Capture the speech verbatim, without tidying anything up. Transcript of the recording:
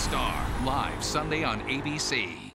Rising Star, live Sunday on A B C.